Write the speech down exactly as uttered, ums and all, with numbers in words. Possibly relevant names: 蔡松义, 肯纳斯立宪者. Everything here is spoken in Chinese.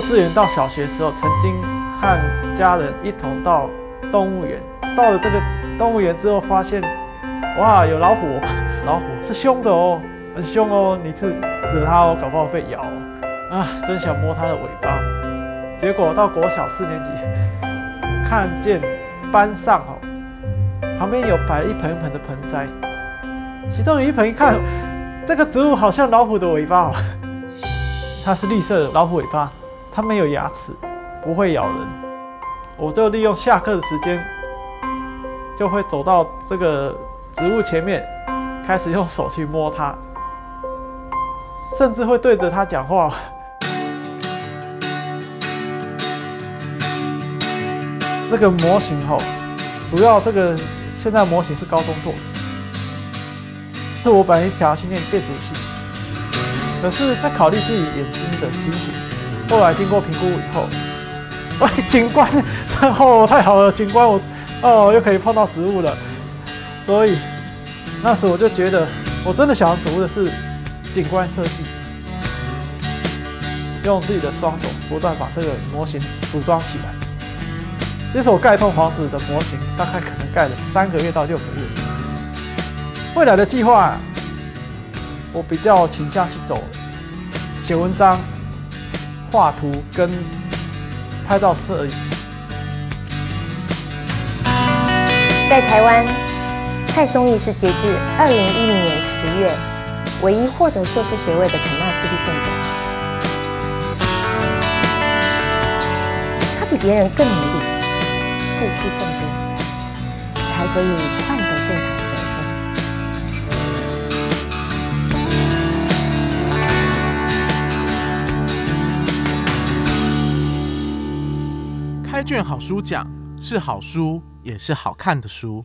幼稚园到小学时候，曾经和家人一同到动物园。到了这个动物园之后，发现哇，有老虎，老虎是凶的哦，很凶哦，你是惹它哦，搞不好被咬哦。啊，真想摸它的尾巴。结果到国小四年级，看见班上哦，旁边有摆一盆一盆的盆栽，其中有一盆一看，这个植物好像老虎的尾巴哦。 它是绿色的老虎尾巴，它没有牙齿，不会咬人。我就利用下课的时间，就会走到这个植物前面，开始用手去摸它，甚至会对着它讲话。这个模型吼，主要这个现在模型是高中做的，是我本来想要去念建筑系。 可是，在考虑自己眼睛的情形，后来经过评估以后，喂，景观，哦，太好了，景观我，哦，又可以碰到植物了，所以那时我就觉得，我真的想要读的是景观设计，用自己的双手不断把这个模型组装起来。其实我盖一栋房子的模型，大概可能盖了三个月到六个月。未来的计划啊， 我比较倾向去走写文章、画图跟拍照摄影。在台湾，蔡松义是截至二零一零年十月唯一获得硕士学位的肯纳斯立宪者。他比别人更努力，付出更多，才得以换得正常。 开卷好书奖是好书，也是好看的书。